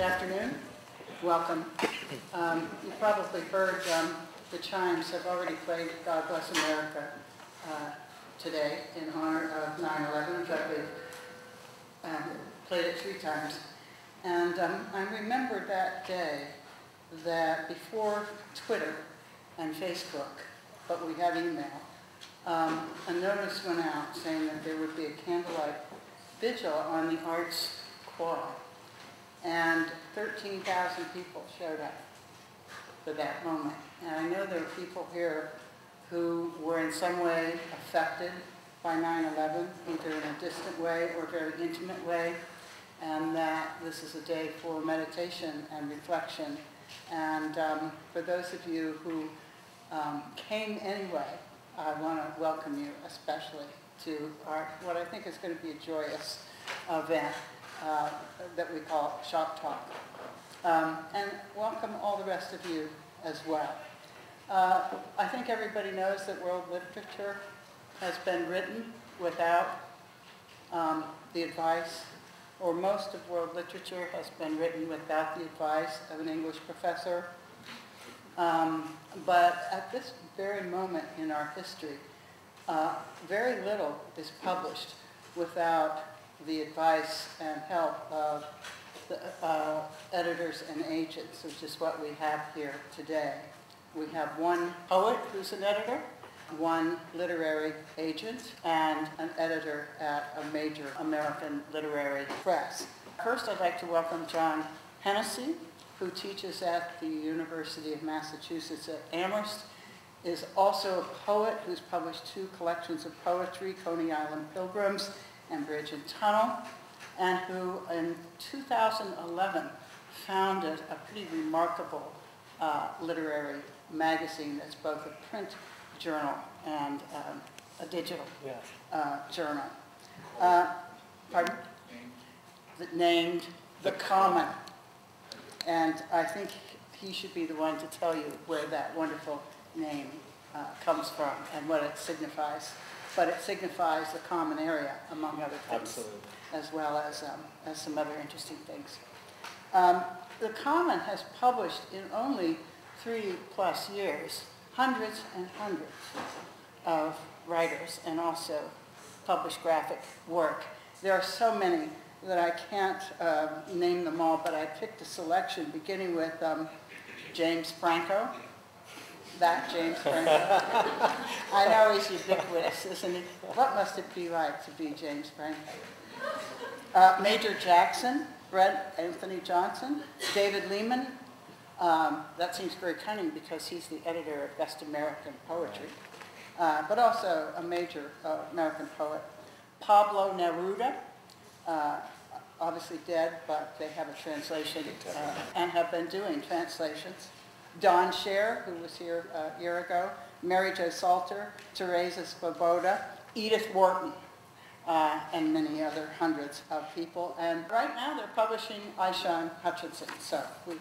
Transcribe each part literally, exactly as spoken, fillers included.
Good afternoon. Welcome. Um, you probably heard um, the chimes have already played God Bless America uh, today in honor of nine eleven, but we've um, played it three times. And um, I remember that day that before Twitter and Facebook, but we had email, um, a notice went out saying that there would be a candlelight vigil on the Arts Quad. And thirteen thousand people showed up for that moment. And I know there are people here who were in some way affected by nine eleven, either in a distant way or a very intimate way, and that this is a day for meditation and reflection. And um, for those of you who um, came anyway, I want to welcome you especially to our, what I think is going to be a joyous event. Uh, that we call Shop Talk. Um, and welcome all the rest of you as well. Uh, I think everybody knows that world literature has been written without um, the advice, or most of world literature has been written without the advice of an English professor. Um, but at this very moment in our history, uh, very little is published without the advice and help of the, uh, editors and agents, which is what we have here today. We have one poet who's an editor, one literary agent, and an editor at a major American literary press. First, I'd like to welcome John Hennessy, who teaches at the University of Massachusetts at Amherst, is also a poet who's published two collections of poetry, Coney Island Pilgrims, and Bridge and Tunnel, and who in two thousand eleven founded a pretty remarkable uh, literary magazine that's both a print journal and um, a digital yeah. uh, journal. Uh, pardon? Named, named The Common. And I think he should be the one to tell you where that wonderful name uh, comes from and what it signifies. But it signifies the common area, among other things, Absolutely. as well as, um, as some other interesting things. Um, the Common has published in only three plus years hundreds and hundreds of writers and also published graphic work. There are so many that I can't uh, name them all, but I picked a selection beginning with um, James Franco. That James Franco. I know he's ubiquitous, isn't he? What must it be like to be James Franco? Uh, Major Jackson, Brent Anthony Johnson, David Lehman. Um, that seems very cunning because he's the editor of Best American Poetry, uh, but also a major uh, American poet. Pablo Neruda, uh, obviously dead, but they have a translation uh, and have been doing translations. Don Scher, who was here uh, a year ago, Mary Jo Salter, Teresa Svoboda, Edith Wharton, uh, and many other hundreds of people. And right now they're publishing Aishan Hutchinson. So we,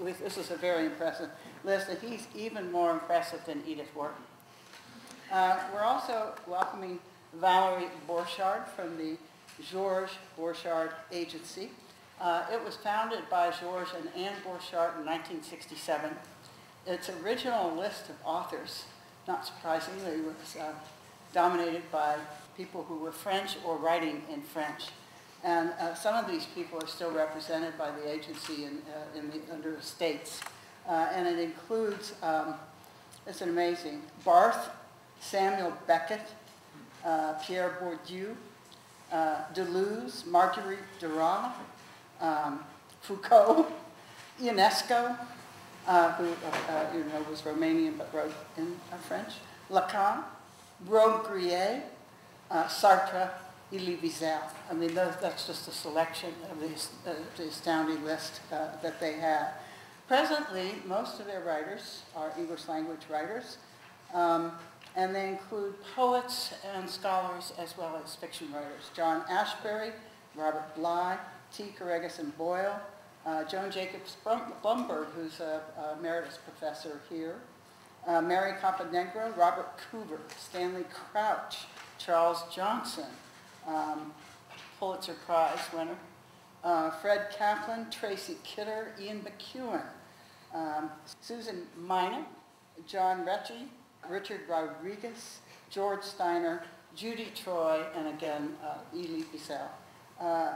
we, we, this is a very impressive list, and he's even more impressive than Edith Wharton. Uh, we're also welcoming Valerie Borchardt from the Georges Borchardt Agency. Uh, it was founded by Georges and Anne Borchardt in nineteen sixty-seven. Its original list of authors, not surprisingly, was uh, dominated by people who were French or writing in French. And uh, some of these people are still represented by the agency in, uh, in the under states. Uh, and it includes, um, it's an amazing, Barth, Samuel Beckett, uh, Pierre Bourdieu, uh, Deleuze, Marguerite Duras, Um, Foucault, Ionesco, uh, who uh, uh, you know was Romanian but wrote in uh, French, Lacan, Robbe-Grier, uh, Sartre, Elie Wiesel. I mean, those, that's just a selection of these, uh, the astounding list uh, that they have. Presently, most of their writers are English language writers, um, and they include poets and scholars as well as fiction writers. John Ashbery, Robert Bly, T. Carregas and Boyle, uh, Joan Jacobs Blumberg, who's a, a emeritus professor here, uh, Mary Caponegro, Robert Coover, Stanley Crouch, Charles Johnson, um, Pulitzer Prize winner, uh, Fred Kaplan, Tracy Kidder, Ian McEwen, um, Susan Minot, John Retchie, Richard Rodriguez, George Steiner, Judy Troy, and again, uh, Elie Wiesel. Uh,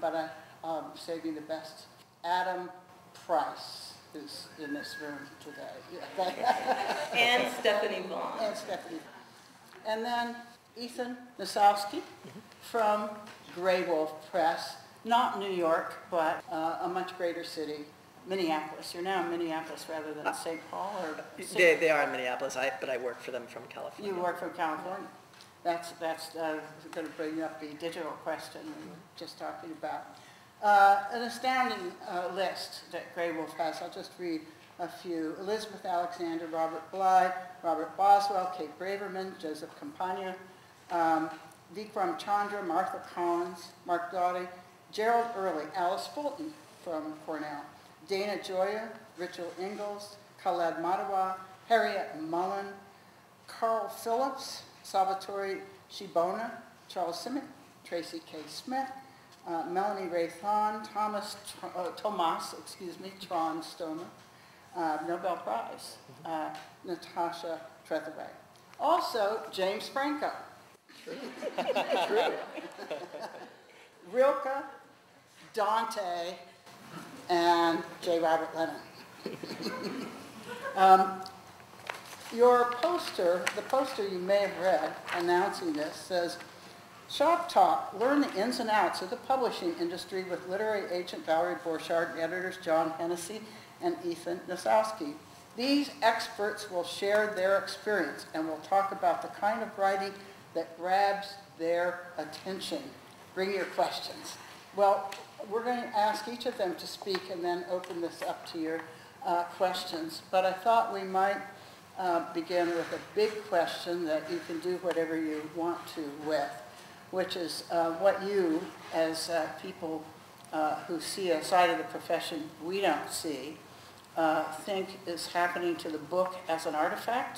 but I, I'm saving the best. Adam Price, who's in this room today. And Stephanie Vaughn. And Stephanie. And then Ethan Nosowsky from Graywolf Press, not New York, but uh, a much greater city, Minneapolis. You're now in Minneapolis rather than uh, Saint Paul? Or Saint They, they are in Minneapolis, I, but I work for them from California. You work from California. That's, that's uh, going to bring up the digital question we were just talking about. Uh, an astounding uh, list that Graywolf has. I'll just read a few. Elizabeth Alexander, Robert Bly, Robert Boswell, Kate Braverman, Joseph Campagna, um, Vikram Chandra, Martha Collins, Mark Doughty, Gerald Early, Alice Fulton from Cornell, Dana Joya, Rachel Ingalls, Khaled Madawa, Harriet Mullen, Carl Phillips, Salvatore Shibona, Charles Simic, Tracy K. Smith, uh, Melanie Ray-Thon, Thomas, Tr uh, Tomas, excuse me, Tron Stoner, uh, Nobel Prize, uh, Natasha Trethewey. Also, James Franco. True. True. Rilke, Dante, and J. Robert Lennon. um, Your poster, the poster you may have read announcing this, says, Shop Talk, learn the ins and outs of the publishing industry with literary agent Valerie Borchardt and editors John Hennessy and Ethan Nosowsky. These experts will share their experience and will talk about the kind of writing that grabs their attention. Bring your questions. Well, we're going to ask each of them to speak and then open this up to your uh, questions, but I thought we might Uh, begin with a big question that you can do whatever you want to with, which is uh, what you, as uh, people uh, who see a side of the profession we don't see, uh, think is happening to the book as an artifact.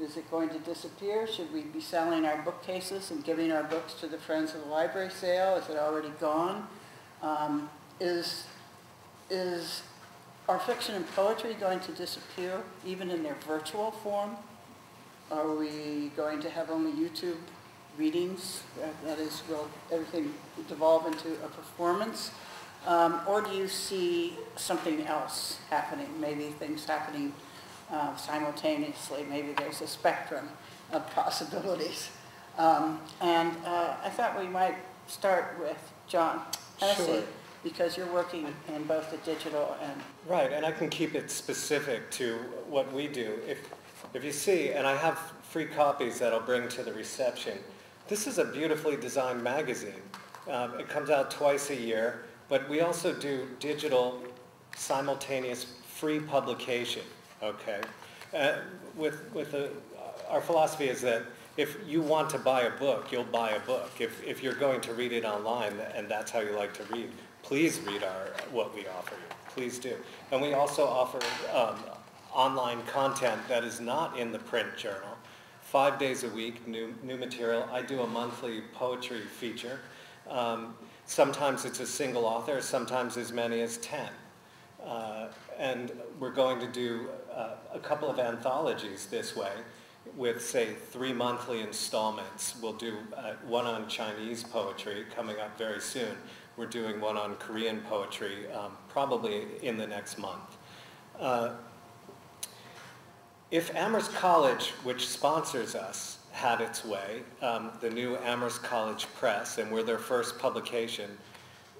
Is it going to disappear? Should we be selling our bookcases and giving our books to the friends of the library sale? Is it already gone? Um, is is Are fiction and poetry going to disappear, even in their virtual form? Are we going to have only YouTube readings? That is, will everything devolve into a performance? Um, or do you see something else happening? Maybe things happening uh, simultaneously. Maybe there's a spectrum of possibilities. Um, and uh, I thought we might start with John Hennessy. Because you're working in both the digital and... Right, and I can keep it specific to what we do. If, if you see, and I have free copies that I'll bring to the reception, this is a beautifully designed magazine. Um, it comes out twice a year, but we also do digital, simultaneous, free publication, okay? Uh, with with a, our philosophy is that if you want to buy a book, you'll buy a book. If, if you're going to read it online, and that's how you like to read, please read our what we offer you. Please do. And we also offer um, online content that is not in the print journal. Five days a week, new, new material. I do a monthly poetry feature. Um, sometimes it's a single author, sometimes as many as ten. Uh, and we're going to do uh, a couple of anthologies this way with, say, three monthly installments. We'll do uh, one on Chinese poetry coming up very soon. We're doing one on Korean poetry, um, probably in the next month. Uh, if Amherst College, which sponsors us, had its way, um, the new Amherst College Press, and we're their first publication,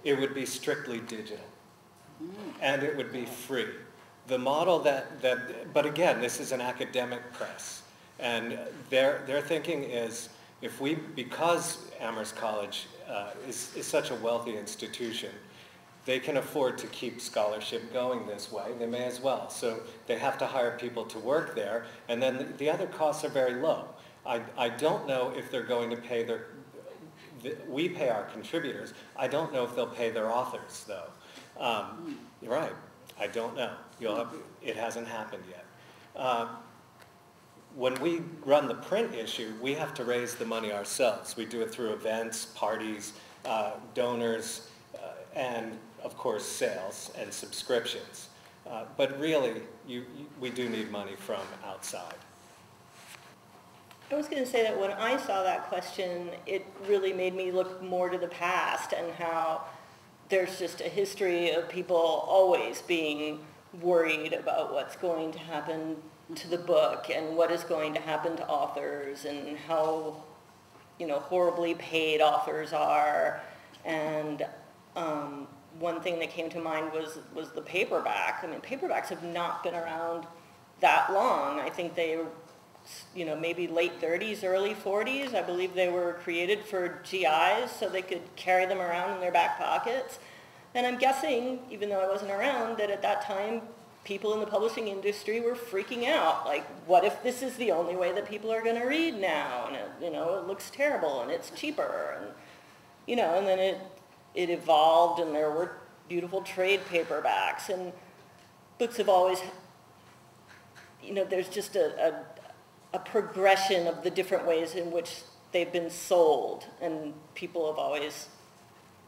it would be strictly digital. And it would be free. The model that, that but again, this is an academic press. And their, their thinking is, if we, because Amherst College Uh, is, is such a wealthy institution, they can afford to keep scholarship going this way. They may as well. So they have to hire people to work there, and then the, the other costs are very low. I, I don't know if they're going to pay their, the, we pay our contributors. I don't know if they'll pay their authors, though. Um, you're right. I don't know. You'll have, it hasn't happened yet. Uh, When we run the print issue, we have to raise the money ourselves. We do it through events, parties, uh, donors, uh, and of course sales and subscriptions. Uh, but really, you, you, we do need money from outside. I was going to say that when I saw that question, it really made me look more to the past and how there's just a history of people always being worried about what's going to happen to the book and what is going to happen to authors and how, you know, horribly paid authors are. And um, one thing that came to mind was, was the paperback. I mean, paperbacks have not been around that long. I think they, you know, maybe late thirties, early forties. I believe they were created for G Is so they could carry them around in their back pockets. And I'm guessing, even though I wasn't around, that at that time people in the publishing industry were freaking out. Like, what if this is the only way that people are going to read now? And, it, you know, it looks terrible and it's cheaper. And, you know, and then it, it evolved and there were beautiful trade paperbacks. And books have always, you know, there's just a, a a progression of the different ways in which they've been sold, and people have always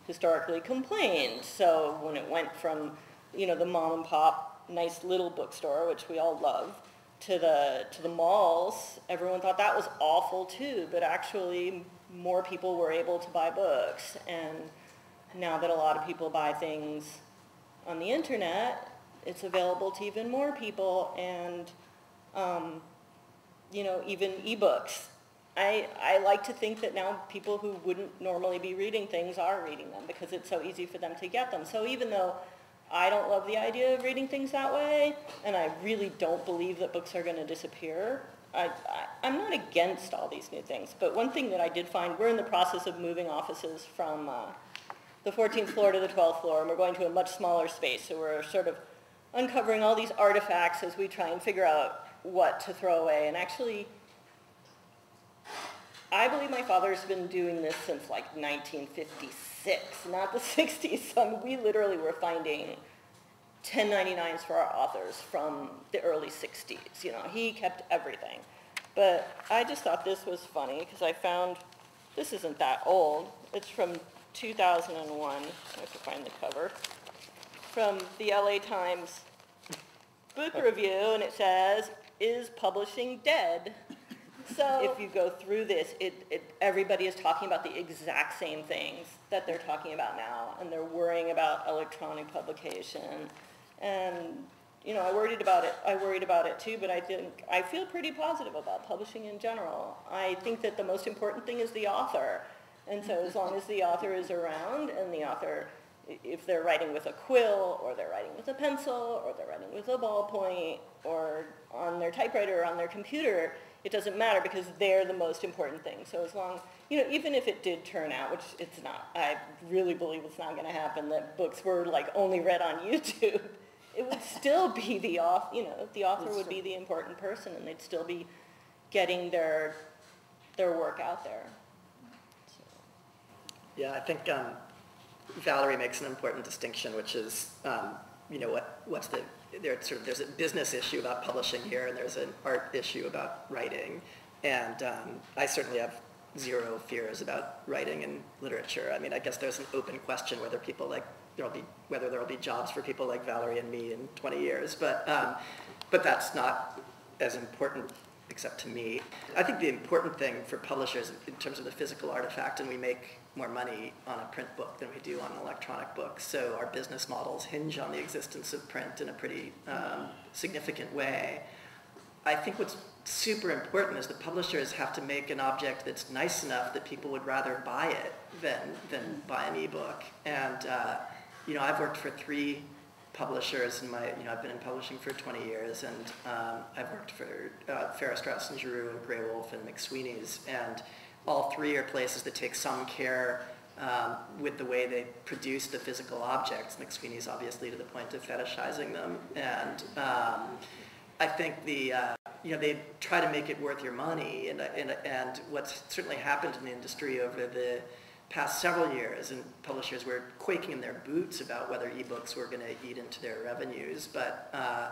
historically complained. So when it went from, you know, the mom and pop nice little bookstore, which we all love, to the to the malls, everyone thought that was awful too, but actually more people were able to buy books. And now that a lot of people buy things on the internet, it's available to even more people. And um, you know, even ebooks. I, I like to think that now people who wouldn't normally be reading things are reading them because it's so easy for them to get them. So even though I don't love the idea of reading things that way, and I really don't believe that books are going to disappear, I, I, I'm not against all these new things. But one thing that I did find, we're in the process of moving offices from uh, the fourteenth floor to the twelfth floor, and we're going to a much smaller space. So we're sort of uncovering all these artifacts as we try and figure out what to throw away. And actually, I believe my father's been doing this since like nineteen fifty-six, not the sixties. So I mean, we literally were finding ten ninety-nines for our authors from the early sixties. You know, he kept everything. But I just thought this was funny because I found, this isn't that old. It's from two thousand one, if I can find the cover, from the L A Times book review, and it says, "Is publishing dead?" So if you go through this, it, it, everybody is talking about the exact same things that they're talking about now, and they're worrying about electronic publication. And you know, I worried about it. I worried about it too, but I think I feel pretty positive about publishing in general. I think that the most important thing is the author, and so as long as the author is around and the author, if they're writing with a quill, or they're writing with a pencil, or they're writing with a ballpoint, or on their typewriter, or on their computer, it doesn't matter because they're the most important thing. So as long, you know, even if it did turn out, which it's not, I really believe it's not going to happen, that books were like only read on YouTube, it would still be the author, you know, the author would be the important person, and they'd still be getting their their work out there. So. Yeah, I think. Um, Valerie makes an important distinction, which is, um, you know, what what's the there sort of there's a business issue about publishing here, and there's an art issue about writing, and um, I certainly have zero fears about writing and literature. I mean, I guess there's an open question whether people like there'll be whether there'll be jobs for people like Valerie and me in twenty years, but um, but that's not as important, except to me. I think the important thing for publishers in terms of the physical artifact, and we make more money on a print book than we do on an electronic book. So our business models hinge on the existence of print in a pretty um, significant way. I think what's super important is that publishers have to make an object that's nice enough that people would rather buy it than, than buy an ebook. And uh, you know, I've worked for three publishers in my, you know, I've been in publishing for twenty years, and um, I've worked for uh, Farrar, Straus and Giroux and Graywolf and McSweeney's, and all three are places that take some care um, with the way they produce the physical objects. McSweeney's obviously to the point of fetishizing them, and um, I think the, uh, you know, they try to make it worth your money, and, and, and what's certainly happened in the industry over the past several years, and publishers were quaking in their boots about whether ebooks were going to eat into their revenues, but uh,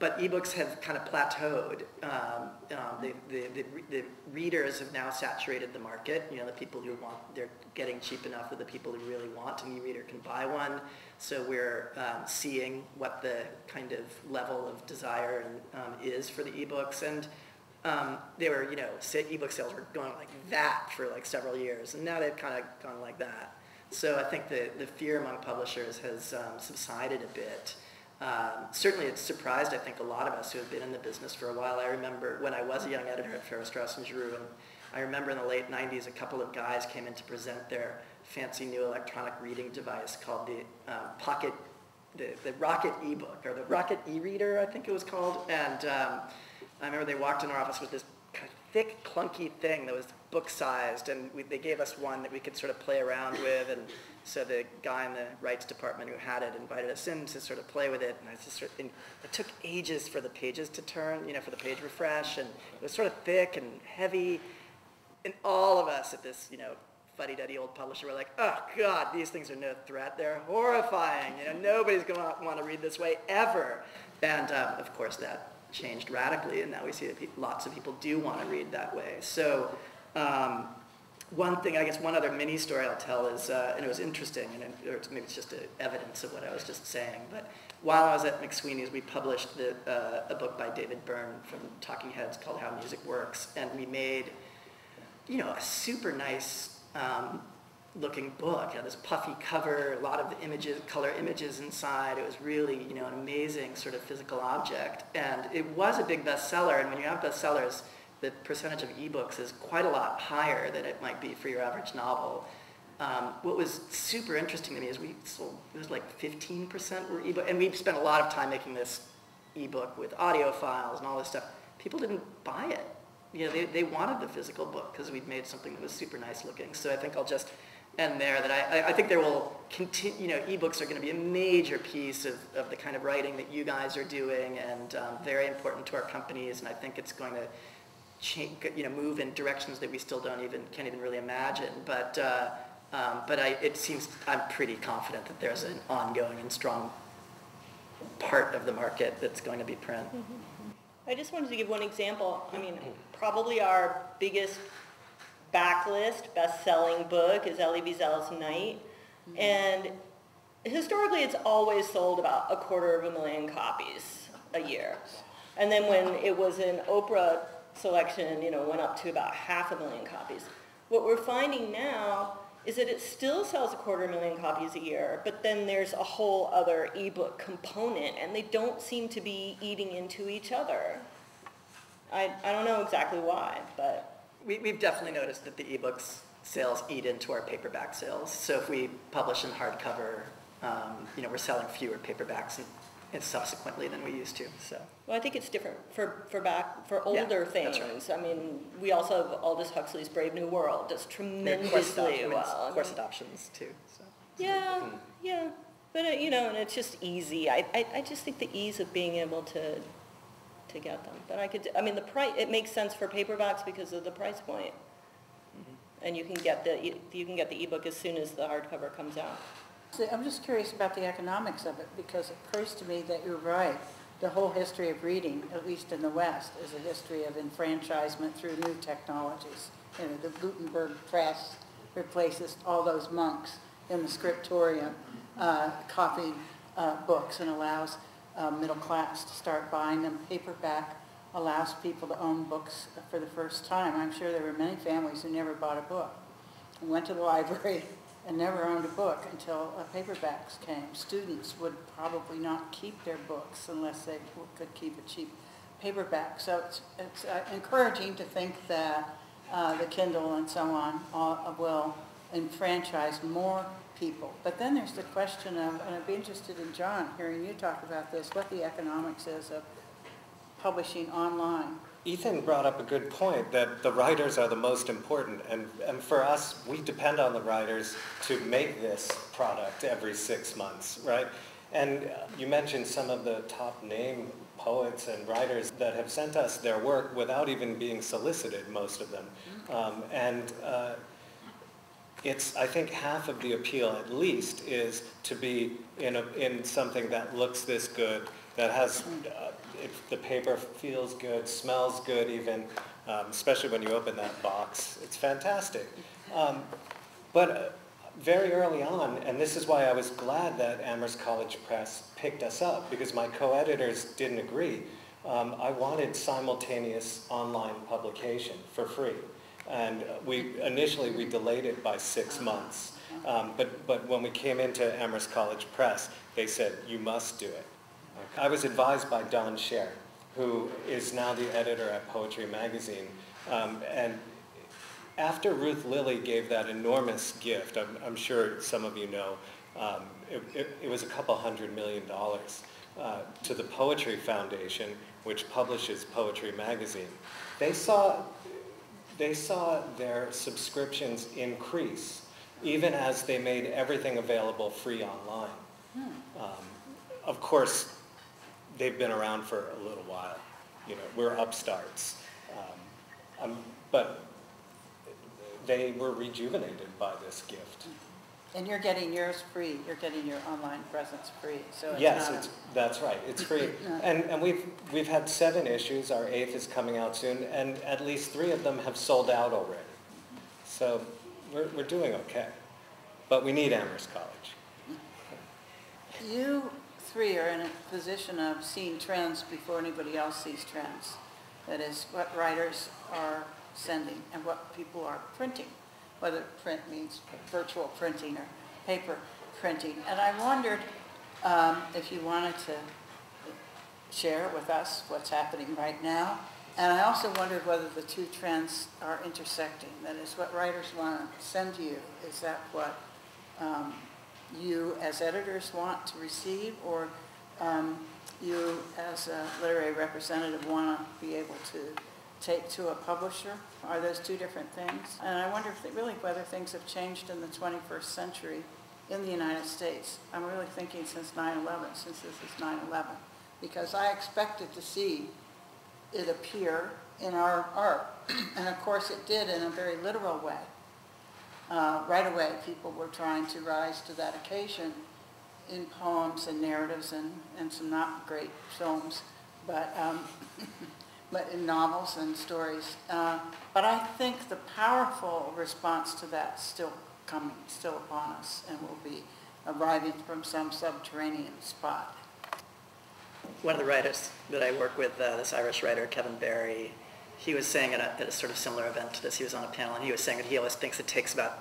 but ebooks have kind of plateaued. Um, um, the, the, the, the readers have now saturated the market. You know, the people who want, they're getting cheap enough that the people who really want an e-reader can buy one. So we're um, seeing what the kind of level of desire and, um, is for the ebooks. And um, they were, you know, ebook sales were going like that for like several years, and now they've kind of gone like that. So I think the, the fear among publishers has um, subsided a bit. Um, certainly it's surprised, I think, a lot of us who have been in the business for a while. I remember when I was a young editor at Ferris, Strauss and Giroux, and I remember in the late nineties a couple of guys came in to present their fancy new electronic reading device called the um, Pocket, the, the Rocket eBook, or the Rocket e-reader, I think it was called. And um, I remember they walked in our office with this kind of thick, clunky thing that was book-sized, and we, they gave us one that we could sort of play around with, and so the guy in the rights department who had it invited us in to sort of play with it, and I just sort of, and it took ages for the pages to turn, you know, for the page refresh, and it was sort of thick and heavy, and all of us at this, you know, fuddy-duddy old publisher were like, oh God, these things are no threat, they're horrifying, you know, nobody's going to want to read this way ever, and um, of course that changed radically, and now we see that lots of people do want to read that way. So. Um, one thing, I guess one other mini story I'll tell is, uh, and it was interesting, and it, or maybe it's just evidence of what I was just saying, but while I was at McSweeney's, we published the, uh, a book by David Byrne from Talking Heads called How Music Works, and we made, you know, a super nice um, looking book. It had this puffy cover, a lot of the images, color images inside. It was really, you know, an amazing sort of physical object, and it was a big bestseller, and when you have bestsellers, the percentage of ebooks is quite a lot higher than it might be for your average novel. Um, what was super interesting to me is we sold, it was like fifteen percent were ebook, and we spent a lot of time making this ebook with audio files and all this stuff. People didn't buy it. You know, they, they wanted the physical book because we'd made something that was super nice looking. So I think I'll just end there, that I, I think there will continue, you know, ebooks are going to be a major piece of, of the kind of writing that you guys are doing, and um, very important to our companies, and I think it's going to change, you know, move in directions that we still don't even, can't even really imagine. But uh, um, but I, it seems, I'm pretty confident that there's an ongoing and strong part of the market that's going to be print. Mm-hmm. I just wanted to give one example. I mean, probably our biggest backlist, best-selling book is Elie Wiesel's Night. Mm-hmm. And historically, it's always sold about a quarter of a million copies a year. And then when it was in Oprah selection, you know, went up to about half a million copies. What we're finding now is that it still sells a quarter million copies a year, but then there's a whole other ebook component, and they don't seem to be eating into each other. I, I don't know exactly why, but... We, we've definitely noticed that the ebooks sales eat into our paperback sales. So if we publish in hardcover, um, you know, we're selling fewer paperbacks and, and subsequently than we used to. So well, I think it's different for for back for older, yeah, things. That's right. I mean, we also have Aldous Huxley's Brave New World. Does tremendously well. Course adoptions too. So. Yeah, mm. yeah, but it, you know, and it's just easy. I, I I just think the ease of being able to to get them. But I could. I mean, the price. It makes sense for paperbacks because of the price point, mm-hmm. and you can get the you can get the ebook as soon as the hardcover comes out. So I'm just curious about the economics of it, because it occurs to me that you're right. The whole history of reading, at least in the West, is a history of enfranchisement through new technologies. You know, the Gutenberg press replaces all those monks in the scriptorium uh, copying uh, books and allows uh, middle class to start buying them. Paperback allows people to own books for the first time. I'm sure there were many families who never bought a book and went to the library and never owned a book until uh, paperbacks came. Students would probably not keep their books unless they could keep a cheap paperback. So it's, it's uh, encouraging to think that uh, the Kindle and so on all, uh, will enfranchise more people. But then there's the question of, and I'd be interested in, John, hearing you talk about this, what the economics is of publishing online. Ethan brought up a good point that the writers are the most important, and, and for us, we depend on the writers to make this product every six months, right? And you mentioned some of the top name poets and writers that have sent us their work without even being solicited, most of them. Um, and uh, it's, I think, half of the appeal, at least, is to be in, a, in something that looks this good that has, uh, if the paper feels good, smells good even, um, especially when you open that box, it's fantastic. Um, but uh, very early on, and this is why I was glad that Amherst College Press picked us up, because my co-editors didn't agree. Um, I wanted simultaneous online publication for free. And we initially, we delayed it by six months. Um, but, but when we came into Amherst College Press, they said, you must do it. Okay. I was advised by Don Scher, who is now the editor at Poetry Magazine. Um, and after Ruth Lilly gave that enormous gift, I'm, I'm sure some of you know, um, it, it, it was a couple hundred million dollars uh, to the Poetry Foundation, which publishes Poetry Magazine. They saw, they saw their subscriptions increase, even as they made everything available free online. Hmm. Um, of course, they've been around for a little while. You know, we're upstarts, um, um, but they were rejuvenated by this gift. And you're getting yours free. You're getting your online presence free. So it's yes, it's, that's right. It's free. And and we've we've had seven issues. Our eighth is coming out soon, and at least three of them have sold out already. So we're we're doing okay, but we need Amherst College. You three are in a position of seeing trends before anybody else sees trends. That is what writers are sending and what people are printing, whether print means virtual printing or paper printing. And I wondered um, if you wanted to share with us what's happening right now. And I also wondered whether the two trends are intersecting. That is, what writers want to send to you, is that what um, you as editors want to receive, or um, you as a literary representative want to be able to take to a publisher? Are those two different things? And I wonder if they, really whether things have changed in the twenty-first century in the United States. I'm really thinking since nine eleven, since this is nine eleven, because I expected to see it appear in our art. And of course it did, in a very literal way. Uh, right away people were trying to rise to that occasion in poems and narratives and, and some not great films, but um, but in novels and stories. Uh, but I think the powerful response to that is still coming, still upon us, and will be arriving from some subterranean spot. One of the writers that I work with, uh, this Irish writer, Kevin Barry, he was saying at a, at a sort of similar event to this, he was on a panel, and he was saying that he always thinks it takes about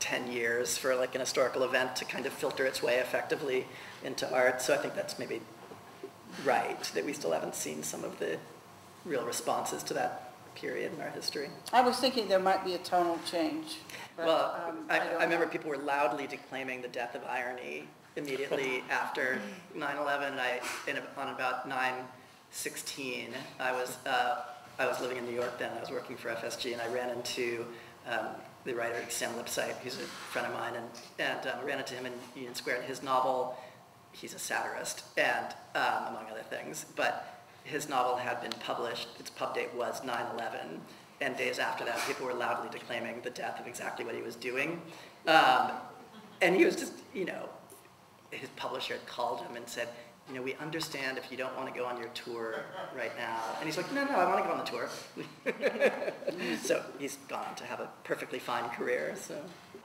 ten years for like an historical event to kind of filter its way effectively into art. So I think that's maybe right, that we still haven't seen some of the real responses to that period in our history. I was thinking there might be a tonal change. But, well, um, I, I, I remember know. people were loudly declaiming the death of irony immediately after nine eleven. And I, in, on about nine sixteen, I was uh, I was living in New York then. I was working for F S G, and I ran into um, the writer Sam Lipsyte, who's a friend of mine, and and um, ran into him in Union Square. And his novel, he's a satirist, and um, among other things, but his novel had been published. Its pub date was nine eleven, and days after that, people were loudly declaiming the death of exactly what he was doing. Um, and he was just, you know, his publisher had called him and said, you know, we understand if you don't want to go on your tour right now. And he's like, no, no, I want to go on the tour. So he's gone to have a perfectly fine career. So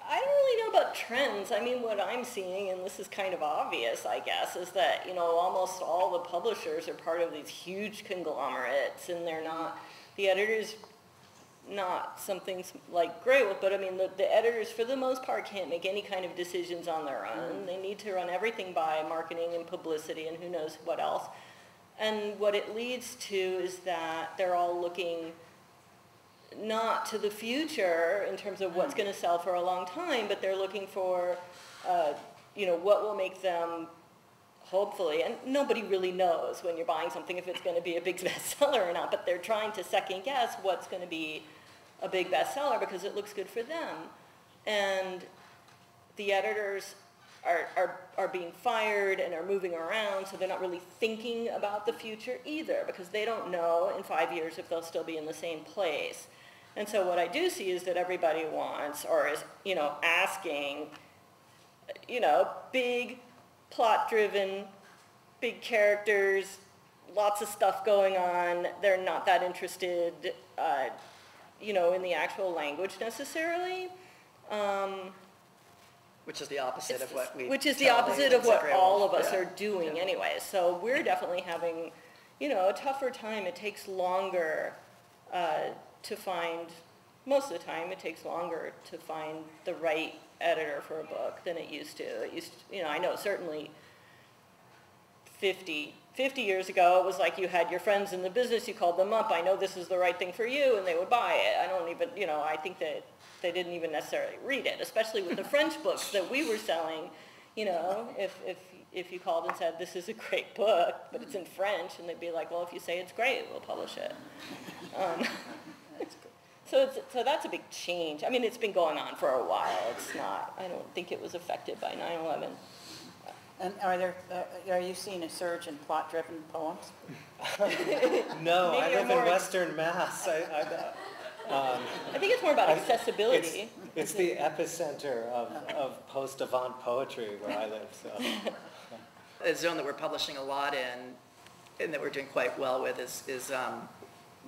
I don't really know about trends. I mean, what I'm seeing, and this is kind of obvious, I guess, is that, you know, almost all the publishers are part of these huge conglomerates, and they're not, the editors, not something like Graywolf, but I mean, the, the editors, for the most part, can't make any kind of decisions on their own. They need to run everything by marketing and publicity and who knows what else. And what it leads to is that they're all looking not to the future in terms of what's going to sell for a long time, but they're looking for, uh, you know, what will make them, hopefully, and nobody really knows when you're buying something if it's going to be a big bestseller or not, but they're trying to second guess what's going to be a big bestseller because it looks good for them. And the editors are, are, are being fired and are moving around, so they're not really thinking about the future either, because they don't know in five years if they'll still be in the same place. And so what I do see is that everybody wants, or is, you know, asking, you know, big plot-driven big characters, lots of stuff going on. They're not that interested, uh, you know, in the actual language necessarily. Um, which is the opposite of what we. Which is the opposite of what all of us yeah. are doing yeah. anyway. So we're definitely having, you know, a tougher time. It takes longer uh, to find. Most of the time, it takes longer to find the right editor for a book than it used to. It used to, you know, I know certainly fifty, fifty years ago, it was like you had your friends in the business, you called them up, I know this is the right thing for you, and they would buy it. I don't even, you know, I think that they didn't even necessarily read it, especially with the French books that we were selling. You know, if, if, if you called and said, this is a great book, but it's in French, and they'd be like, well, if you say it's great, we'll publish it. Um, So, it's, so that's a big change. I mean, it's been going on for a while. It's not, I don't think it was affected by nine eleven. And are there, uh, are you seeing a surge in plot-driven poems? No, I live in Western Mass. I, I, um, I think it's more about I, accessibility. It's, it's the epicenter of, of post-avant poetry where I live, so. A zone that we're publishing a lot in and that we're doing quite well with is, is um,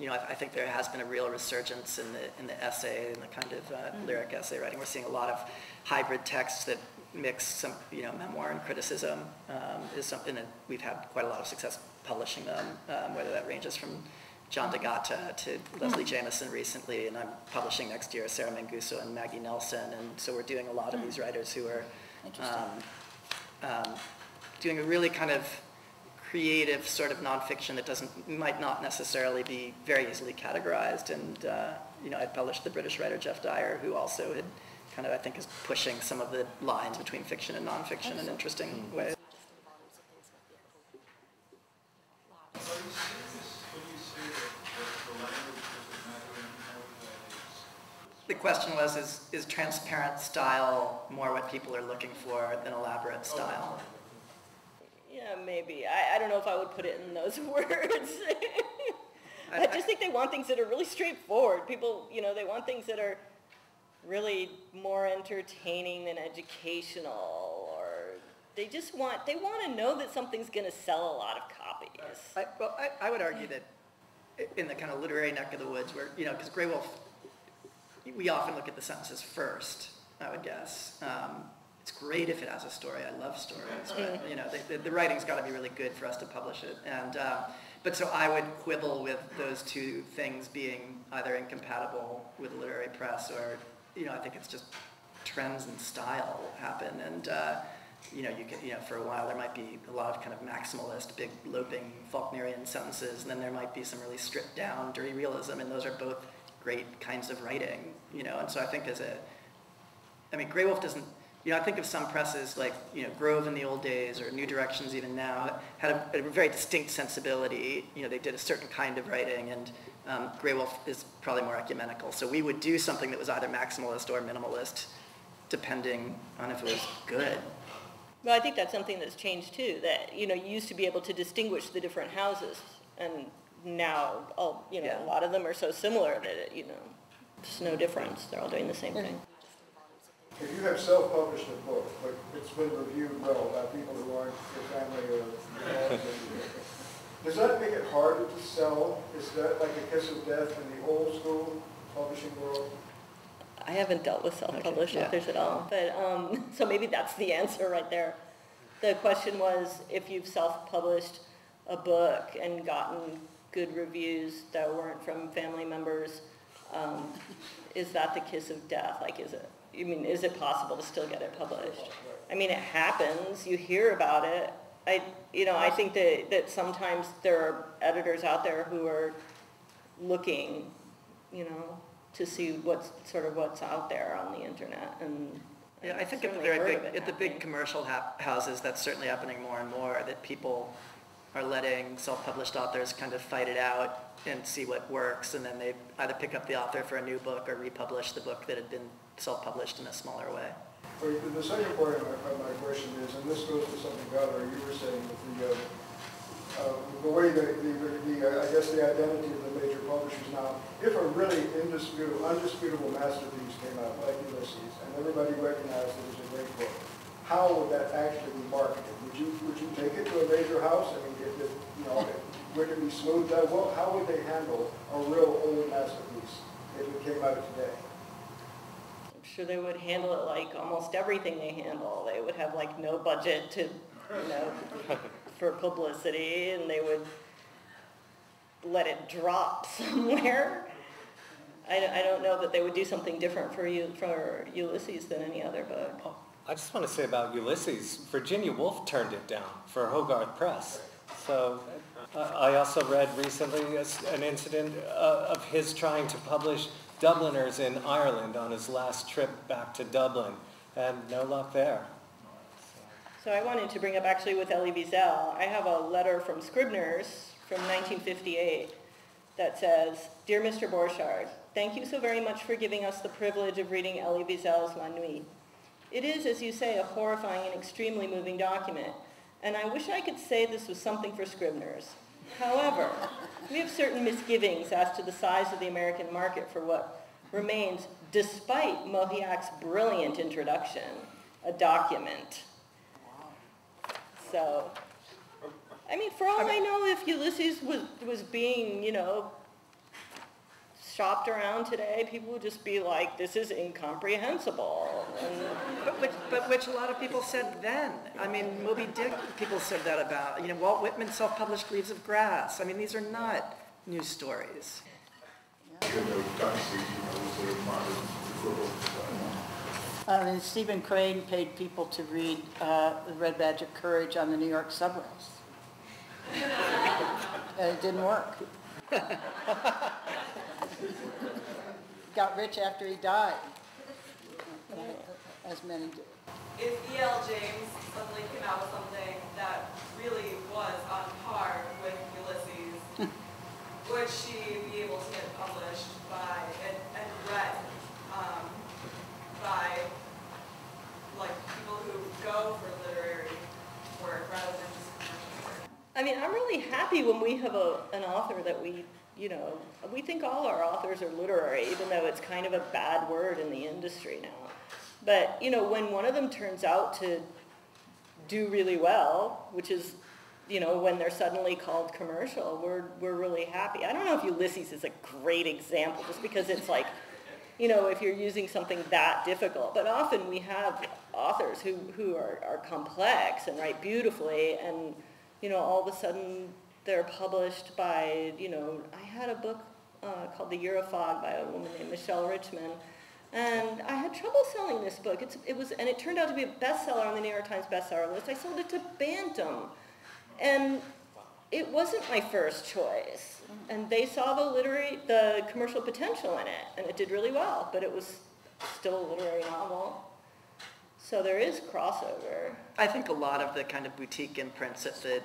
you know, I, I think there has been a real resurgence in the in the essay and the kind of uh, mm-hmm. lyric essay writing. We're seeing a lot of hybrid texts that mix some, you know, memoir and criticism um, is something that we've had quite a lot of success publishing them. Um, whether that ranges from John DeGatta to Leslie Jameson recently, and I'm publishing next year Sarah Manguso and Maggie Nelson, and so we're doing a lot of these writers who are um, um, doing a really kind of creative sort of nonfiction that doesn't might not necessarily be very easily categorized, and uh, you know, I'd published the British writer Jeff Dyer, who also had kind of I think is pushing some of the lines between fiction and nonfiction in an interesting mm-hmm. way. The question was: Is is transparent style more what people are looking for than elaborate style? Oh. Yeah, maybe. I, I don't know if I would put it in those words. I just think they want things that are really straightforward. People, you know, they want things that are really more entertaining than educational, or they just want, they want to know that something's going to sell a lot of copies. I, well, I, I would argue that in the kind of literary neck of the woods where, you know, because Graywolf, we often look at the sentences first, I would guess. Um, It's great if it has a story. I love stories, but you know, the, the, the writing's got to be really good for us to publish it. And uh, but so I would quibble with those two things being either incompatible with literary press, or you know, I think it's just trends and style happen. And uh, you know, you can you know, for a while there might be a lot of kind of maximalist, big loping Faulknerian sentences, and then there might be some really stripped down, dirty realism, and those are both great kinds of writing. You know, and so I think there's a, I mean, Graywolf doesn't. You know, I think of some presses like, you know, Grove in the old days or New Directions even now had a, a very distinct sensibility. You know, they did a certain kind of writing, and um, Graywolf is probably more ecumenical. So we would do something that was either maximalist or minimalist, depending on if it was good. Well, I think that's something that's changed too. That you know, you used to be able to distinguish the different houses, and now, all, you know, yeah. a lot of them are so similar that it, you know, there's no difference. They're all doing the same mm-hmm. thing. If you have self-published a book, but it's been reviewed well by people who aren't your family or your does that make it harder to sell? Is that like a kiss of death in the old school publishing world? I haven't dealt with self-published okay. authors yeah. at all, but um, so maybe that's the answer right there. The question was if you've self-published a book and gotten good reviews that weren't from family members, um, is that the kiss of death? Like, is it? I mean, is it possible to still get it published? I mean, it happens. You hear about it. I, you know, I think that, that sometimes there are editors out there who are looking, you know, to see what's sort of what's out there on the internet. And yeah, I think at the very big, at the big commercial ha houses, that's certainly happening more and more. That people are letting self-published authors kind of fight it out and see what works, and then they either pick up the author for a new book or republish the book that had been self-published in a smaller way. Well, the second part of my, of my question is, and this goes to something, Valerie, you were saying with the, uh, uh, the way that the, the uh, I guess the identity of the major publishers now, if a really indisputable, undisputable masterpiece came out, like Ulysses, and everybody recognized it as a great book, how would that actually be marketed? Would you would you take it to a major house? I mean, if it, you know, if, were it to be smoothed out? Well, how would they handle a real old masterpiece if it came out today? I'm sure they would handle it like almost everything they handle. They would have like no budget to, you know, for publicity, and they would let it drop somewhere. I, I don't know that they would do something different for you for Ulysses than any other book. Oh, I just want to say about Ulysses, Virginia Woolf turned it down for Hogarth Press. So uh, I also read recently an incident uh, of his trying to publish Dubliners in Ireland on his last trip back to Dublin, and no luck there. So I wanted to bring up actually with Elie Wiesel, I have a letter from Scribner's from nineteen fifty-eight that says, "Dear Mister Borchardt, thank you so very much for giving us the privilege of reading Elie Wiesel's La Nuit. It is, as you say, a horrifying and extremely moving document, and I wish I could say this was something for Scribner's. However, we have certain misgivings as to the size of the American market for what remains, despite Mohiak's brilliant introduction, a document." So, I mean, for all I, mean, I know, if Ulysses was, was being, you know, shopped around today, people would just be like, this is incomprehensible. And, but, which, but which a lot of people said then. I mean, Moby Dick, people said that about. You know, Walt Whitman self-published Leaves of Grass. I mean, these are not new stories. Yeah. I mean, Stephen Crane paid people to read uh, The Red Badge of Courage on the New York subways. And it didn't work. Got rich after he died, as many do. If E L James suddenly came out with something that really was on par with Ulysses, would she be able to get published by and, and read um, by like people who go for literary work rather than just commercial work? I mean, I'm really happy when we have a an author that we. You know, we think all our authors are literary, even though it's kind of a bad word in the industry now. But, you know, when one of them turns out to do really well, which is, you know, when they're suddenly called commercial, we're, we're really happy. I don't know if Ulysses is a great example, just because it's like, you know, if you're using something that difficult. But often we have authors who, who are, are complex and write beautifully, and, you know, all of a sudden, they're published by, you know, I had a book uh, called The Year of Fog by a woman named Michelle Richmond, and I had trouble selling this book. It's, it was, and it turned out to be a bestseller on the New York Times bestseller list. I sold it to Bantam, and it wasn't my first choice. And they saw the literary, the commercial potential in it, and it did really well, but it was still a literary novel. So there is crossover. I think a lot of the kind of boutique imprints at the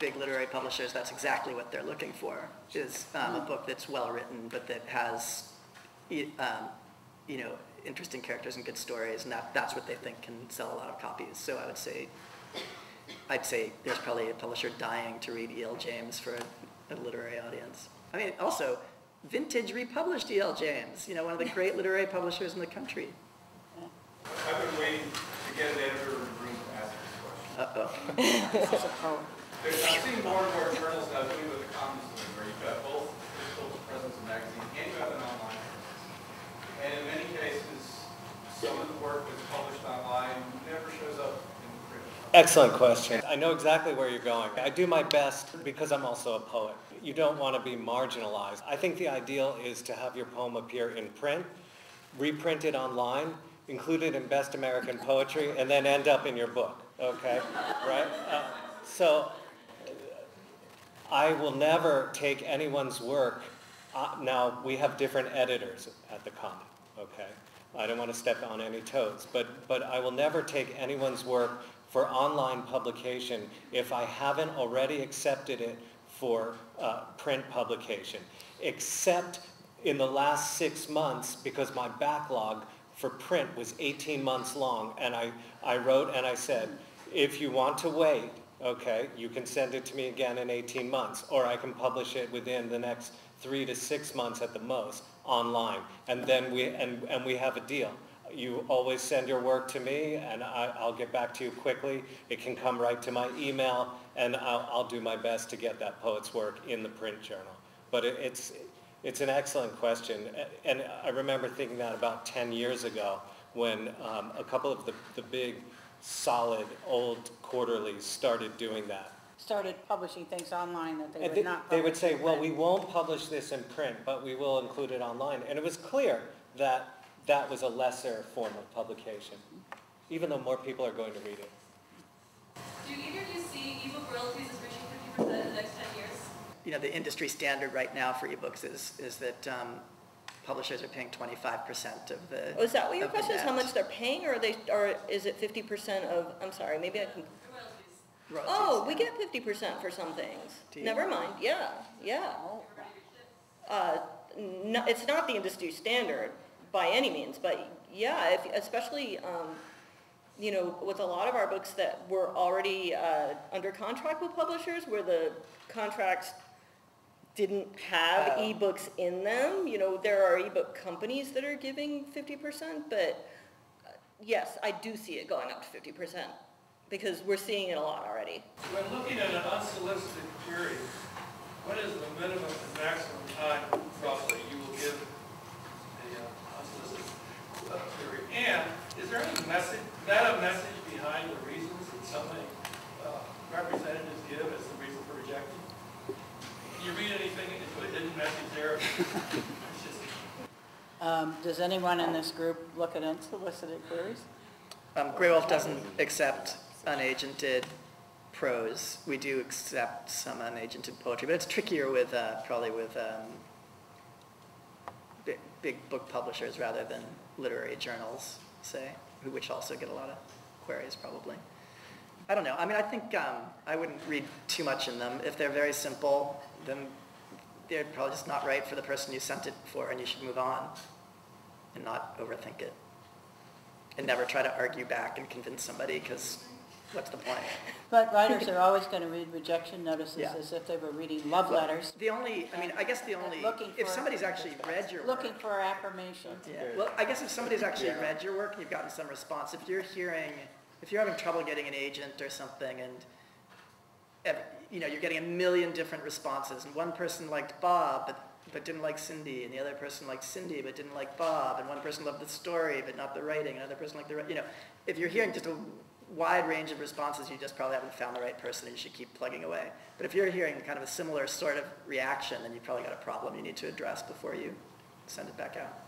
big literary publishers, that's exactly what they're looking for, is um, a book that's well written but that has, um, you know, interesting characters and good stories, and that, that's what they think can sell a lot of copies. So I would say, I'd say there's probably a publisher dying to read E L James for a, a literary audience. I mean, also, Vintage republished E L James, you know, one of the great literary publishers in the country. I've been waiting to get an editor in the room to ask this question. Uh-oh. I'm seeing more and more journals now doing what the Common is doing, where you've got both physical presence in magazine and you've got an online presence. And in many cases, some of the work that's published online never shows up in the print. Excellent question. I know exactly where you're going. I do my best because I'm also a poet. You don't want to be marginalized. I think the ideal is to have your poem appear in print, reprinted online, included in Best American Poetry, and then end up in your book. Okay? Right? Uh, so. I will never take anyone's work. Uh, now, we have different editors at the Common, okay? I don't want to step on any toes, but, but I will never take anyone's work for online publication if I haven't already accepted it for uh, print publication, except in the last six months because my backlog for print was eighteen months long, and I, I wrote and I said, if you want to wait, okay, you can send it to me again in eighteen months, or I can publish it within the next three to six months at the most online, and then we and, and we have a deal. You always send your work to me, and I, I'll get back to you quickly. It can come right to my email, and I'll, I'll do my best to get that poet's work in the print journal. But it, it's, it's an excellent question, and I remember thinking that about ten years ago when um, a couple of the, the big, solid, old quarterlies started doing that. Started publishing things online that they and would they, not publish. They would say, well, we won't publish this in print, but we will include it online. And it was clear that that was a lesser form of publication, even though more people are going to read it. Do either of you see ebook royalties as reaching fifty percent in the next ten years? You know, the industry standard right now for ebooks is is that um, publishers are paying twenty-five percent of the. Oh, is that what your question is? How much they're paying, or are they, or is it fifty percent of? I'm sorry, maybe I can. Royalties. Royalties. Oh, we get fifty percent for some things. Never mind. Yeah, yeah. Uh, no, it's not the industry standard by any means, but yeah, if, especially um, you know, with a lot of our books that were already uh, under contract with publishers, where the contracts didn't have um, ebooks in them. You know, there are ebook companies that are giving fifty percent, but uh, yes, I do see it going up to fifty percent because we're seeing it a lot already. When looking at an unsolicited query, what is the minimum and maximum time roughly you will give? And is there any message, not a message behind the reasons that some uh, representatives give as the reason for rejecting? Can you read anything into a hidden message there? Just... um, does anyone in this group look at unsolicited queries? Um, Graywolf doesn't accept unagented prose. We do accept some unagented poetry, but it's trickier with uh, probably with um, big, big book publishers rather than literary journals, say, which also get a lot of queries, probably. I don't know. I mean, I think um, I wouldn't read too much in them. If they're very simple, then they're probably just not right for the person you sent it for, and you should move on and not overthink it. And never try to argue back and convince somebody, because what's the point? But writers are always going to read rejection notices yeah. as if they were reading love well, letters. The only, I mean, I guess the only, if somebody's actually read your work. Looking for affirmation. Yeah. Well, I guess if somebody's actually yeah. read your work and you've gotten some response, if you're hearing, if you're having trouble getting an agent or something and, you know, you're getting a million different responses and one person liked Bob but, but didn't like Cindy, and the other person liked Cindy but didn't like Bob, and one person loved the story but not the writing, and another person liked the, you know, if you're hearing just a wide range of responses, you just probably haven't found the right person and you should keep plugging away. But if you're hearing kind of a similar sort of reaction, then you've probably got a problem you need to address before you send it back out.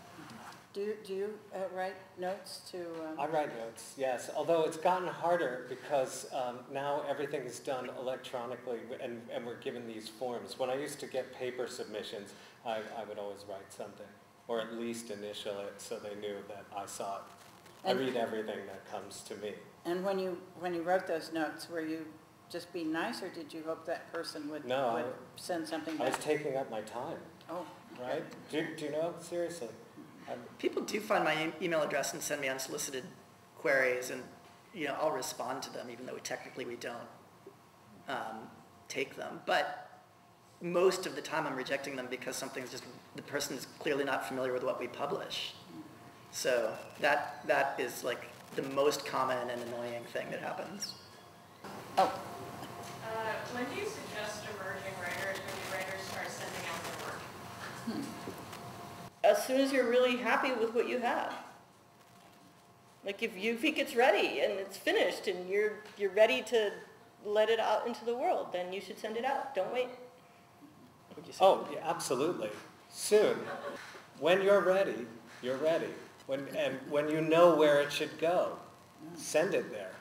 Do, do you uh, write notes to... Um, I write notes, yes, although it's gotten harder because um, now everything is done electronically and, and we're given these forms. When I used to get paper submissions, I, I would always write something, or at least initial it so they knew that I saw it. And I read everything that comes to me. And when you when you wrote those notes, were you just being nice, or did you hope that person would, no, would I, send something back? I was taking up my time. Oh. Right? Do, do you know? Seriously. I'm, People do find my e email address and send me unsolicited queries, and you know, I'll respond to them, even though we, technically we don't um, take them. But most of the time I'm rejecting them because something's just, the person is clearly not familiar with what we publish. So that that is like the most common and annoying thing that happens. Oh. Uh, when do you suggest emerging writers when the writers start sending out their work? Hmm. As soon as you're really happy with what you have. Like if you think it's ready and it's finished and you're you're ready to let it out into the world, then you should send it out. Don't wait. Would you say? Oh, yeah, absolutely. Soon. When you're ready, you're ready. When, and when you know where it should go, send it there.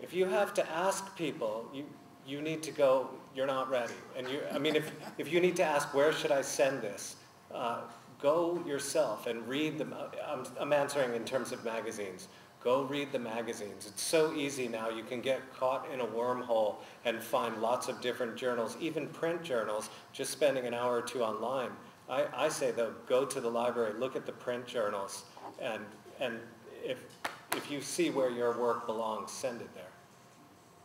If you have to ask people, you, you need to go, you're not ready. And you, I mean, if, if you need to ask, where should I send this, uh, go yourself and read them. I'm, I'm answering in terms of magazines. Go read the magazines. It's so easy now. You can get caught in a wormhole and find lots of different journals, even print journals, just spending an hour or two online. I, I say, though, go to the library, look at the print journals, and, and if, if you see where your work belongs, send it there.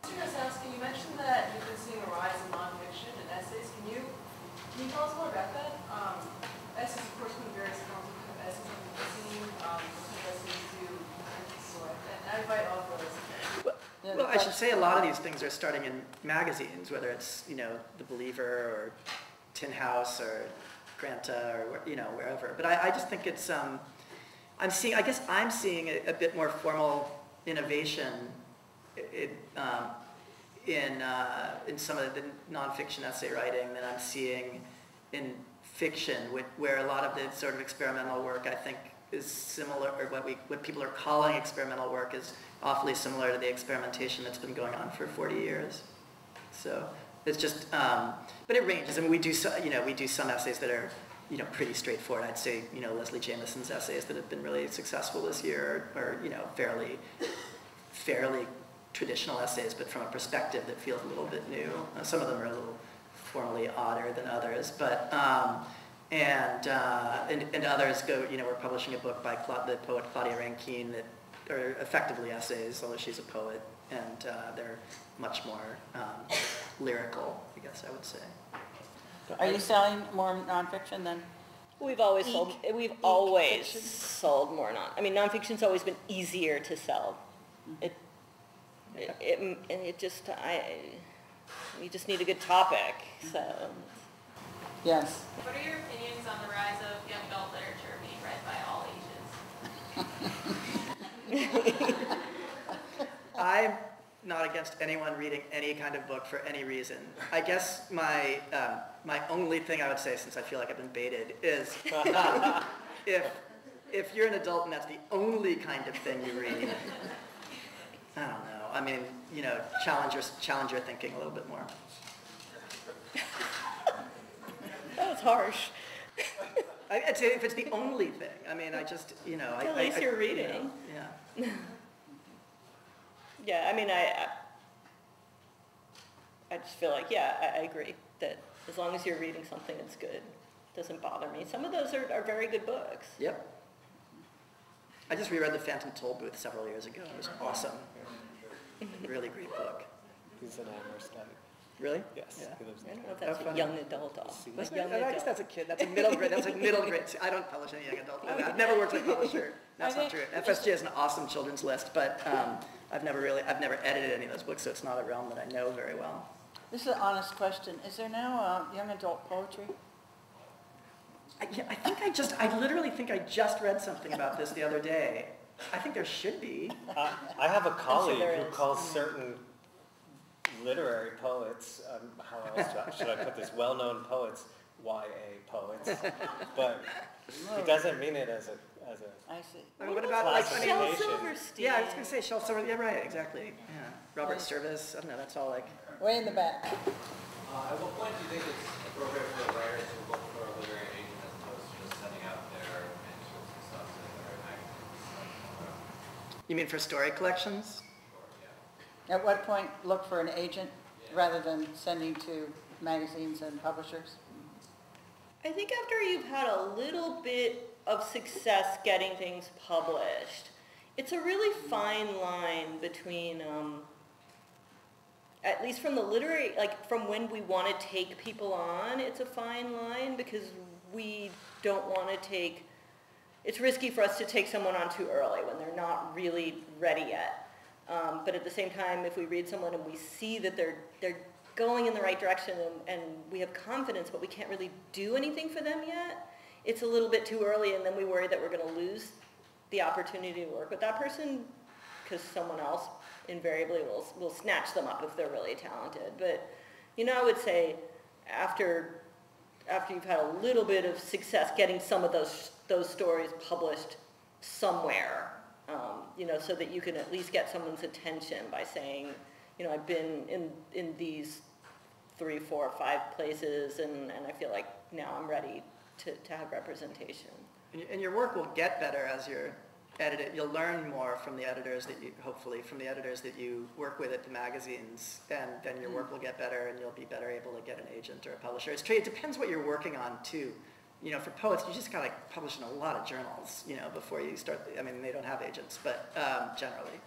Mister Nosowsky, you mentioned that you've been seeing a rise in nonfiction and essays. Can you, can you tell us more about that? Um, essays, of course, from the various kinds of essays that we've seen, um, I should say a lot of these things are starting in magazines, whether it's, you know, The Believer or Tin House or Granta or, you know, wherever. But I, I just think it's, um, I'm seeing, I guess I'm seeing a, a bit more formal innovation in, um, in, uh, in some of the nonfiction essay writing than I'm seeing in fiction, with, where a lot of the sort of experimental work, I think, is similar, or what we what people are calling experimental work is awfully similar to the experimentation that's been going on for forty years. So it's just, um, but it ranges. I mean, we do so, you know we do some essays that are you know pretty straightforward. I'd say you know Leslie Jameson's essays that have been really successful this year are you know fairly fairly traditional essays, but from a perspective that feels a little bit new. Uh, some of them are a little formally odder than others, but. Um, And, uh, and and others go. You know, we're publishing a book by Cla the poet Claudia Rankine that are effectively essays, although she's a poet, and uh, they're much more um, lyrical, I guess I would say. Are you selling more nonfiction then? We've always Eek. sold. We've Eek always fiction. sold more non. I mean, nonfiction's always been easier to sell. Mm-hmm. It, yeah. it, it and it just I. You just need a good topic, mm-hmm. so. Yes. What are your opinions on the rise of young adult literature being read by all ages? I'm not against anyone reading any kind of book for any reason. I guess my um, my only thing I would say, since I feel like I've been baited, is uh, if if you're an adult and that's the only kind of thing you read, I don't know. I mean, you know, challenge your challenge your thinking a little bit more. That was harsh. I, I'd say if it's the only thing. I mean, I just, you know. I, at least I, I, you're reading. You know, yeah. Yeah, I mean, I, I just feel like, yeah, I, I agree that as long as you're reading something that's good, it doesn't bother me. Some of those are, are very good books. Yep. I just reread The Phantom Tollbooth several years ago. It was awesome. Really great book. He's an Amherst type. Really? Yes. Yeah. I don't know if that's oh, a young adult. That's young I, adult. I guess that's a kid. That's a middle grade. That's a middle grade. I don't publish any young adult. I've never worked with a publisher. That's not true. F S G has an awesome children's list, but um, I've never really, I've never edited any of those books, so it's not a realm that I know very well. This is an honest question. Is there now uh, young adult poetry? I, yeah, I think I just, I literally think I just read something about this the other day. I think there should be. Uh, I have a colleague who calls certain literary poets, um, how else should I, should I put this, well-known poets, Y A poets, but he doesn't mean it as a, as a I see. I mean, what about like Shel Silverstein? Yeah, I was going to say Shel Silverstein, yeah, right, exactly. Yeah. Robert Service, I don't know, that's all like... Way in the back. Uh, at what point do you think it's appropriate for the writers to look for a literary agent as opposed to just sending out their manuscripts and stuff to literary magazines? You mean for story collections? At what point look for an agent rather than sending to magazines and publishers? I think after you've had a little bit of success getting things published, it's a really fine line between, um, at least from the literary, like from when we want to take people on, it's a fine line because we don't want to take, it's risky for us to take someone on too early when they're not really ready yet. Um, but at the same time, if we read someone and we see that they're, they're going in the right direction and, and we have confidence, but we can't really do anything for them yet, it's a little bit too early, and then we worry that we're going to lose the opportunity to work with that person because someone else invariably will, will snatch them up if they're really talented. But, you know, I would say after, after you've had a little bit of success getting some of those, those stories published somewhere, Um, you know, so that you can at least get someone's attention by saying, you know, I've been in, in these three, four, five places, and, and I feel like now I'm ready to, to have representation. And your work will get better as you're edited. You'll learn more from the editors that you, hopefully, from the editors that you work with at the magazines, and then your work will get better, and you'll be better able to get an agent or a publisher. It's true, it depends what you're working on, too. You know, for poets, you just gotta publish in a lot of journals, you know, before you start. I mean, they don't have agents, but um, generally.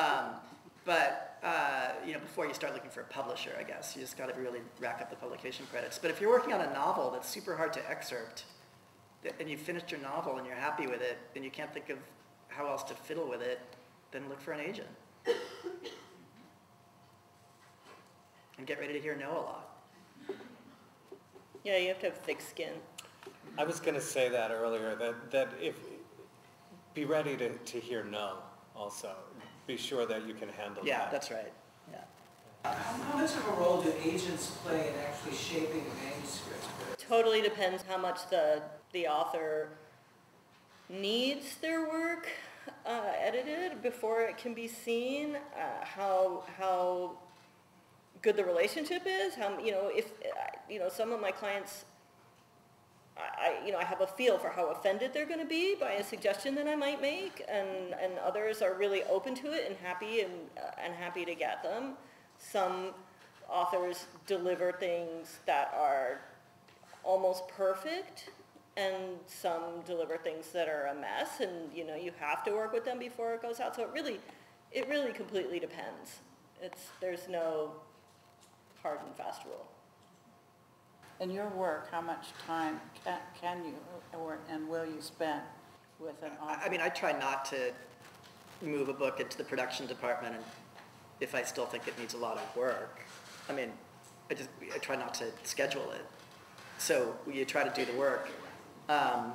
Um, but, uh, you know, before you start looking for a publisher, I guess, you just gotta really rack up the publication credits. But if you're working on a novel that's super hard to excerpt, and you've finished your novel and you're happy with it, and you can't think of how else to fiddle with it, then look for an agent. and get ready to hear no a lot. Yeah, you have to have thick skin. I was going to say that earlier, that, that if, be ready to, to hear no also. Be sure that you can handle yeah, that. Yeah, that's right. Yeah. How much of a role do agents play in actually shaping a manuscript? Totally depends how much the, the author needs their work uh, edited before it can be seen, uh, how, how good the relationship is, how, you know, if, you know, some of my clients, I, you know, I have a feel for how offended they're going to be by a suggestion that I might make, and, and others are really open to it and happy and, uh, and happy to get them. Some authors deliver things that are almost perfect, and some deliver things that are a mess, and, you know, you have to work with them before it goes out. So it really, it really completely depends. It's, there's no hard and fast rule. In your work, how much time can, can you or, and will you spend with an author? I mean, I try not to move a book into the production department and if I still think it needs a lot of work. I mean, I just I try not to schedule it. So you try to do the work. Um,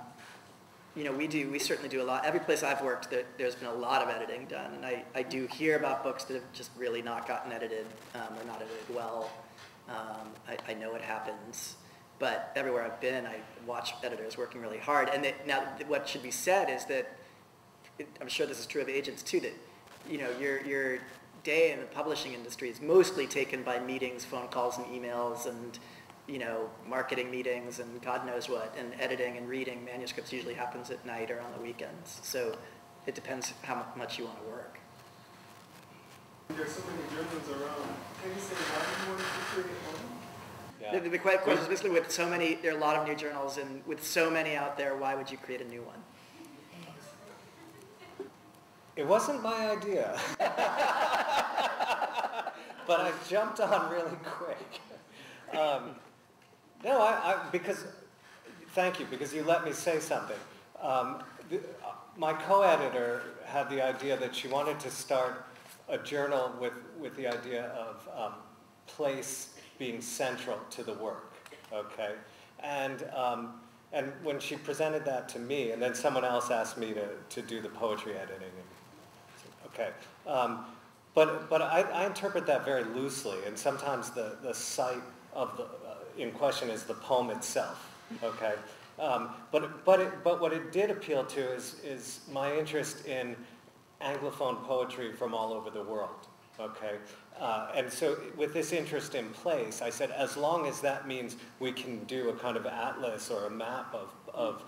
you know, we do, we certainly do a lot. Every place I've worked, there, there's been a lot of editing done. And I, I do hear about books that have just really not gotten edited um, or not edited well. Um, I, I know it happens, but everywhere I've been, I watch editors working really hard. And they, now, what should be said is that, it, I'm sure this is true of agents too, that you know your your day in the publishing industry is mostly taken by meetings, phone calls, and emails, and you know marketing meetings, and God knows what. And editing and reading manuscripts usually happens at night or on the weekends. So it depends how much you want to work. There's so many Germans around. Can you say why you wanted to create one? Yeah. The, the, the question is basically with so many, there are a lot of new journals, and with so many out there, why would you create a new one? It wasn't my idea. But I jumped on really quick. Um, no, I, I, because, thank you, because you let me say something. Um, the, uh, my co-editor had the idea that she wanted to start a journal with, with the idea of um, place being central to the work, okay? And, um, and when she presented that to me, and then someone else asked me to, to do the poetry editing, okay. Um, but but I, I interpret that very loosely, and sometimes the, the site of the, uh, in question is the poem itself, okay? Um, but, but, it, but what it did appeal to is, is my interest in Anglophone poetry from all over the world, okay? Uh, and so with this interest in place, I said, as long as that means we can do a kind of atlas or a map of, of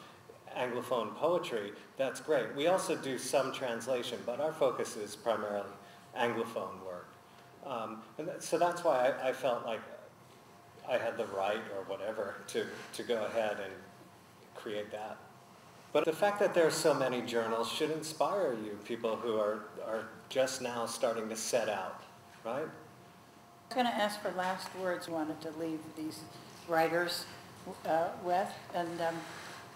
Anglophone poetry, that's great. We also do some translation, but our focus is primarily Anglophone work. Um, and that, so that's why I, I felt like I had the right or whatever to, to go ahead and create that. But the fact that there are so many journals should inspire you, people who are, are just now starting to set out, right? I was going to ask for last words you wanted to leave these writers uh, with, and um,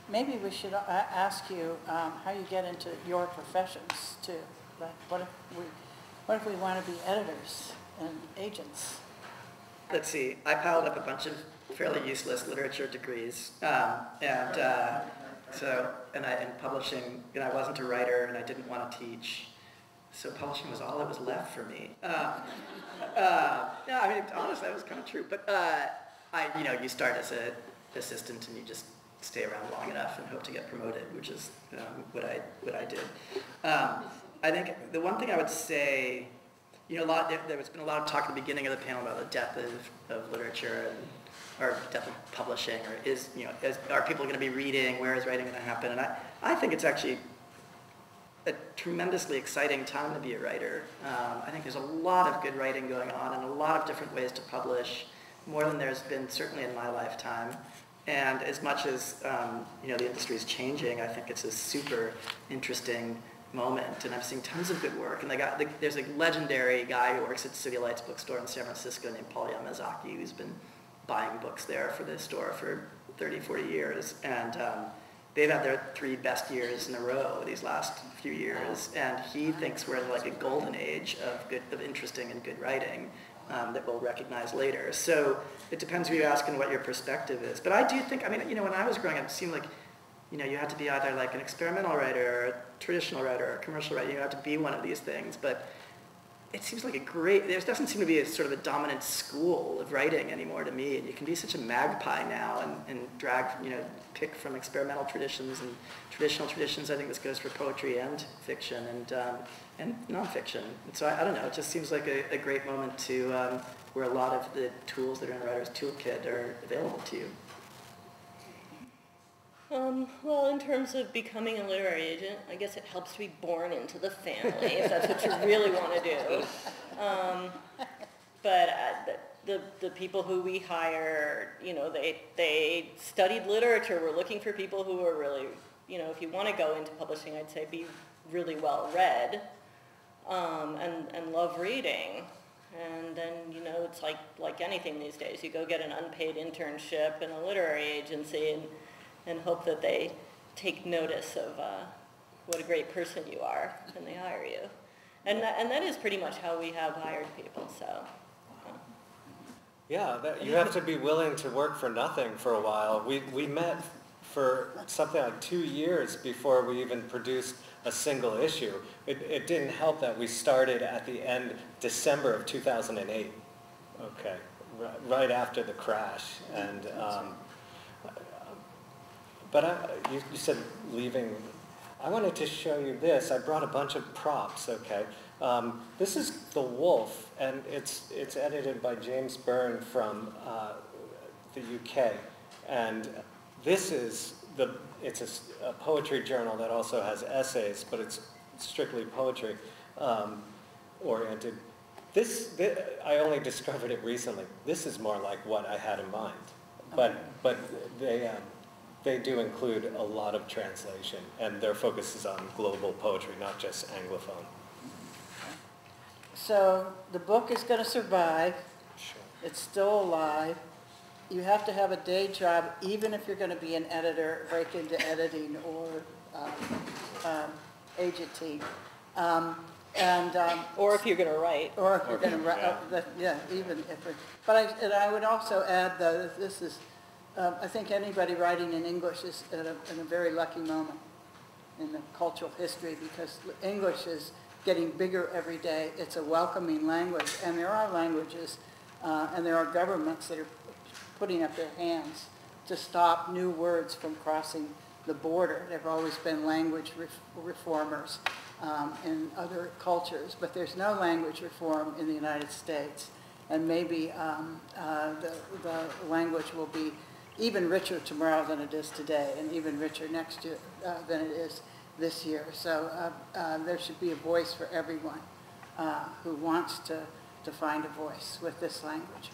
maybe we should ask you um, how you get into your professions, too. Like, what if we, what if we want to be editors and agents? Let's see. I piled up a bunch of fairly useless literature degrees, um, and... Uh, So, and I, and publishing, and I wasn't a writer, and I didn't want to teach, so publishing was all that was left for me. Uh, uh, no, I mean, honestly, that was kind of true, but, uh, I, you know, you start as an assistant, and you just stay around long enough and hope to get promoted, which is um, what I, what I did. Um, I think the one thing I would say, you know, a lot, there, there's been a lot of talk at the beginning of the panel about the death of, of literature, and or death of publishing, or is, you know, is, are people going to be reading, where is writing going to happen? And I, I think it's actually a tremendously exciting time to be a writer. Um, I think there's a lot of good writing going on and a lot of different ways to publish, more than there's been certainly in my lifetime. And as much as, um, you know, the industry is changing, I think it's a super interesting moment, and I've seen tons of good work. And they got, the, there's a legendary guy who works at City Lights bookstore in San Francisco named Paul Yamazaki, who's been buying books there for this store for thirty, forty years. And um, they've had their three best years in a row these last few years. And he thinks we're in like a golden age of, good, of interesting and good writing. um, that we'll recognize later. So it depends who you ask and what your perspective is. But I do think, I mean, you know, when I was growing up, it seemed like, you know, you had to be either like an experimental writer or a traditional writer or a commercial writer. You have to be one of these things. But it seems like a great, there doesn't seem to be a sort of a dominant school of writing anymore to me. And you can be such a magpie now and, and drag, you know, pick from experimental traditions and traditional traditions. I think this goes for poetry and fiction and um, and nonfiction. And so I, I don't know, it just seems like a, a great moment to um, where a lot of the tools that are in a writer's toolkit are available to you. Um, well, in terms of becoming a literary agent, I guess it helps to be born into the family, if that's what you really want to do. Um, but uh, the, the people who we hire, you know, they, they studied literature. We're looking for people who are really, you know, if you want to go into publishing, I'd say be really well read um, and, and love reading. And then, you know, it's like, like anything these days. You go get an unpaid internship in a literary agency and and hope that they take notice of uh, what a great person you are when they hire you. And that, and that is pretty much how we have hired people, so. Yeah, yeah that, you have to be willing to work for nothing for a while. We, we met for something like two years before we even produced a single issue. It, it didn't help that we started at the end, December of two thousand eight, okay, r right after the crash. And. Um, But I, you, you said leaving. I wanted to show you this. I brought a bunch of props, okay? Um, this is The Wolf, and it's, it's edited by James Byrne from uh, the U K. And this is, the, it's a, a poetry journal that also has essays, but it's strictly poetry um, oriented. This, this, I only discovered it recently. This is more like what I had in mind. But, but they, um, They do include a lot of translation, and their focus is on global poetry, not just Anglophone. So the book is going to survive. Sure. It's still alive. You have to have a day job, even if you're going to be an editor, break into editing or um, um, agenting. Um, and, um, or if you're going to write. Or if you're going to write. Yeah, yeah even if it, but I, and I would also add, though, that this is... Uh, I think anybody writing in English is at a, in a very lucky moment in the cultural history, because English is getting bigger every day. It's a welcoming language, and there are languages uh, and there are governments that are putting up their hands to stop new words from crossing the border. There have always been language re reformers um, in other cultures, but there's no language reform in the United States, and maybe um, uh, the, the language will be even richer tomorrow than it is today, and even richer next year uh, than it is this year. So uh, uh, there should be a voice for everyone uh, who wants to, to find a voice with this language.